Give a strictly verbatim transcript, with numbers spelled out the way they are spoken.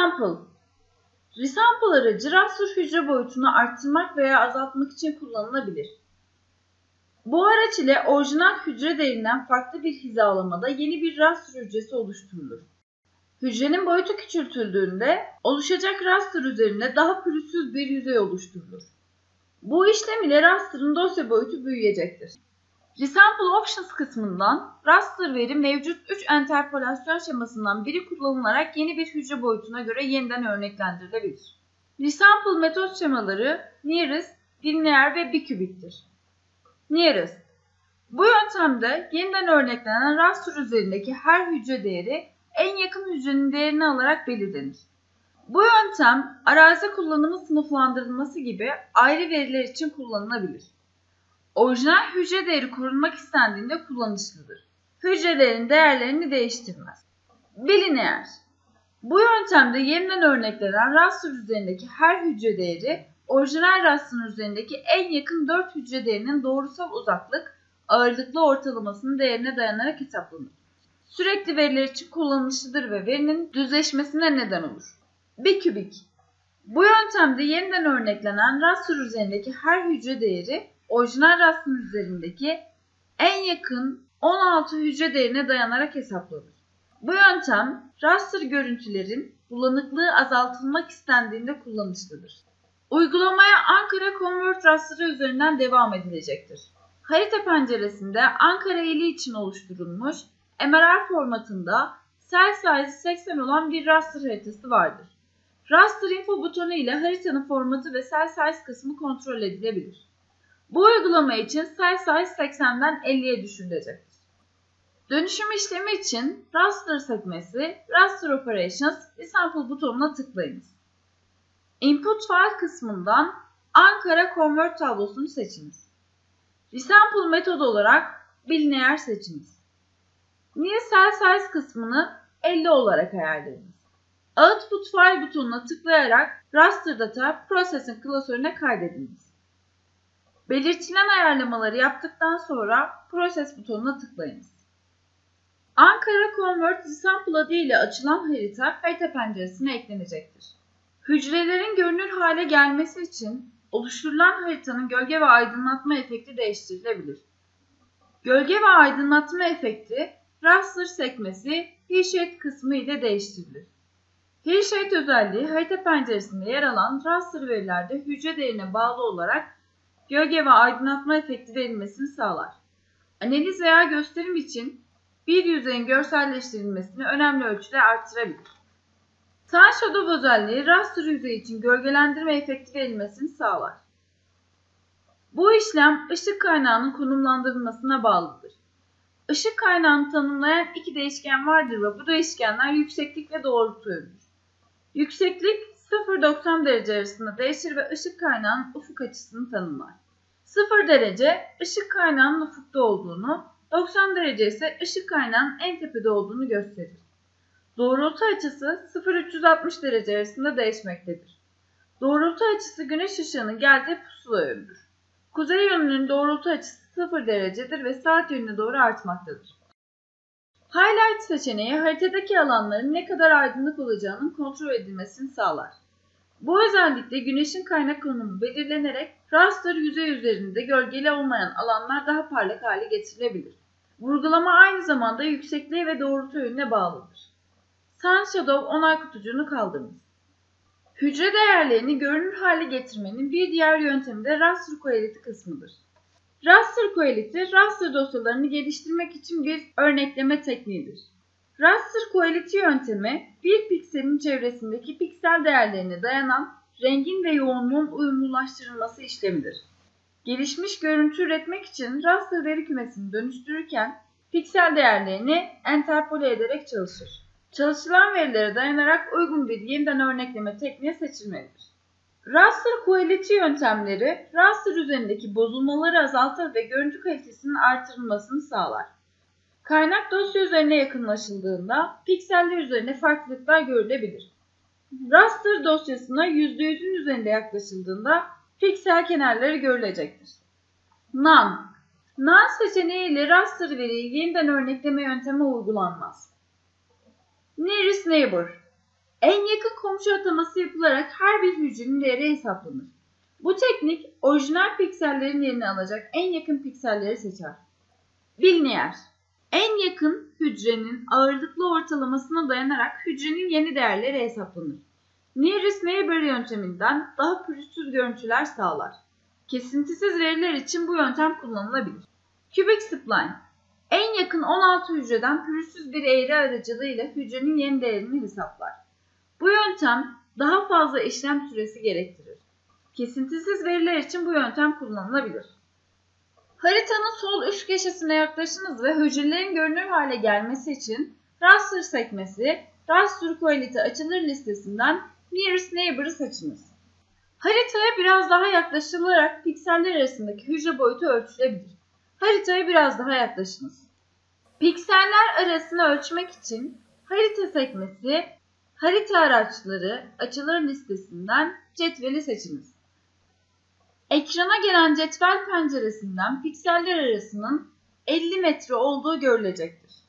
Resample. Resample aracı raster hücre boyutunu arttırmak veya azaltmak için kullanılabilir. Bu araç ile orijinal hücre değerinden farklı bir hizalamada yeni bir raster hücresi oluşturulur. Hücrenin boyutu küçültüldüğünde oluşacak raster üzerinde daha pürüzsüz bir yüzey oluşturulur. Bu işlem ile raster'ın dosya boyutu büyüyecektir. Resample Options kısmından raster veri mevcut üç interpolasyon şemasından biri kullanılarak yeni bir hücre boyutuna göre yeniden örneklendirilebilir. Resample metot şemaları Nearest, Bilinear ve Bicubic'tir. Nearest. Bu yöntemde yeniden örneklenen raster üzerindeki her hücre değeri en yakın hücrenin değerini alarak belirlenir. Bu yöntem arazi kullanımı sınıflandırılması gibi ayrı veriler için kullanılabilir. Orijinal hücre değeri korunmak istendiğinde kullanışlıdır. Hücrelerin değerlerini değiştirmez. Bilinear. Bu yöntemde yeniden örneklenen raster üzerindeki her hücre değeri orijinal raster'ın üzerindeki en yakın dört hücre değerinin doğrusal uzaklık ağırlıklı ortalamasının değerine dayanarak hesaplanır. Sürekli veriler için kullanışlıdır ve verinin düzleşmesine neden olur. Bicubic. Bu yöntemde yeniden örneklenen raster üzerindeki her hücre değeri orijinal raster'ın üzerindeki en yakın on altı hücre değerine dayanarak hesaplanır. Bu yöntem raster görüntülerin bulanıklığı azaltılmak istendiğinde kullanışlıdır. Uygulamaya Ankara Convert raster'ı üzerinden devam edilecektir. Harita penceresinde Ankara ili için oluşturulmuş M R R formatında cell size seksen olan bir raster haritası vardır. Raster info butonu ile haritanın formatı ve cell size kısmı kontrol edilebilir. Bu uygulama için cell size seksenden elliye düşürülecektir. Dönüşüm işlemi için raster sekmesi Raster Operations Resample butonuna tıklayınız. Input File kısmından Ankara Convert tablosunu seçiniz. Resample metodu olarak Bilinear seçiniz. New Cell Size kısmını elli olarak ayarlayınız. Output File butonuna tıklayarak Raster Data Processing klasörüne kaydediniz. Belirtilen ayarlamaları yaptıktan sonra Process butonuna tıklayınız. Ankara Convert Resample adı ile açılan harita harita penceresine eklenecektir. Hücrelerin görünür hale gelmesi için oluşturulan haritanın gölge ve aydınlatma efekti değiştirilebilir. Gölge ve aydınlatma efekti raster sekmesi t-shade kısmı ile değiştirilir. T-shade özelliği harita penceresinde yer alan raster verilerde hücre değerine bağlı olarak gölge ve aydınlatma efekti verilmesini sağlar. Analiz veya gösterim için bir yüzeyin görselleştirilmesini önemli ölçüde artırabilir. Sun Shadow özelliği raster yüzeyi için gölgelendirme efekti verilmesini sağlar. Bu işlem ışık kaynağının konumlandırılmasına bağlıdır. Işık kaynağını tanımlayan iki değişken vardır ve bu değişkenler yükseklik ve doğrultu ölçüsüdür. Yükseklik sıfır doksan derece arasında değişir ve ışık kaynağının ufuk açısını tanımlar. sıfır derece ışık kaynağının ufukta olduğunu, doksan derece ise ışık kaynağının en tepede olduğunu gösterir. Doğrultu açısı sıfır üç yüz altmış derece arasında değişmektedir. Doğrultu açısı güneş ışığının geldiği pusula yönüdür. Kuzey yönünün doğrultu açısı sıfır derecedir ve saat yönüne doğru artmaktadır. Highlight seçeneği haritadaki alanların ne kadar aydınlık olacağının kontrol edilmesini sağlar. Bu özellikle güneşin kaynak konumu belirlenerek raster yüzey üzerinde gölgeli olmayan alanlar daha parlak hale getirilebilir. Vurgulama aynı zamanda yüksekliğe ve doğrultu yönüne bağlıdır. Sun Shadow onay kutucuğunu kaldırınız. Hücre değerlerini görünür hale getirmenin bir diğer yöntemi de Raster Quality kısmıdır. Raster Quality, raster dosyalarını geliştirmek için bir örnekleme tekniğidir. Raster Quality yöntemi, bir pikselin çevresindeki piksel değerlerine dayanan rengin ve yoğunluğun uyumlulaştırılması işlemidir. Gelişmiş görüntü üretmek için raster veri kümesini dönüştürürken, piksel değerlerini interpole ederek çalışır. Çalışılan verilere dayanarak uygun bir yeniden örnekleme tekniği seçilmelidir. Raster Quality yöntemleri, raster üzerindeki bozulmaları azaltır ve görüntü kalitesinin artırılmasını sağlar. Kaynak dosya üzerine yakınlaşıldığında, pikseller üzerine farklılıklar görülebilir. Raster dosyasına yüzde yüz'ün üzerinde yaklaşıldığında, piksel kenarları görülecektir. None. None seçeneği ile raster veriyi yeniden örnekleme yöntemi uygulanmaz. Nearest Neighbor. En yakın komşu ataması yapılarak her bir hücrenin değeri hesaplanır. Bu teknik orijinal piksellerin yerini alacak en yakın pikselleri seçer. Bilinear, en yakın hücrenin ağırlıklı ortalamasına dayanarak hücrenin yeni değerleri hesaplanır. Nearest Neighbor yönteminden daha pürüzsüz görüntüler sağlar. Kesintisiz veriler için bu yöntem kullanılabilir. Cubic Spline, en yakın on altı hücreden pürüzsüz bir eğri aracılığıyla hücrenin yeni değerini hesaplar. Bu yöntem daha fazla işlem süresi gerektirir. Kesintisiz veriler için bu yöntem kullanılabilir. Haritanın sol üst köşesine yaklaşınız ve hücrelerin görünür hale gelmesi için Raster sekmesi, Raster Quality açılır listesinden Nearest Neighbor'ı seçiniz. Haritaya biraz daha yaklaşılarak pikseller arasındaki hücre boyutu ölçülebilir. Haritaya biraz daha yaklaşınız. Pikseller arasını ölçmek için harita sekmesi, harita araçları açılır listesinden cetveli seçiniz. Ekrana gelen cetvel penceresinden pikseller arasının elli metre olduğu görülecektir.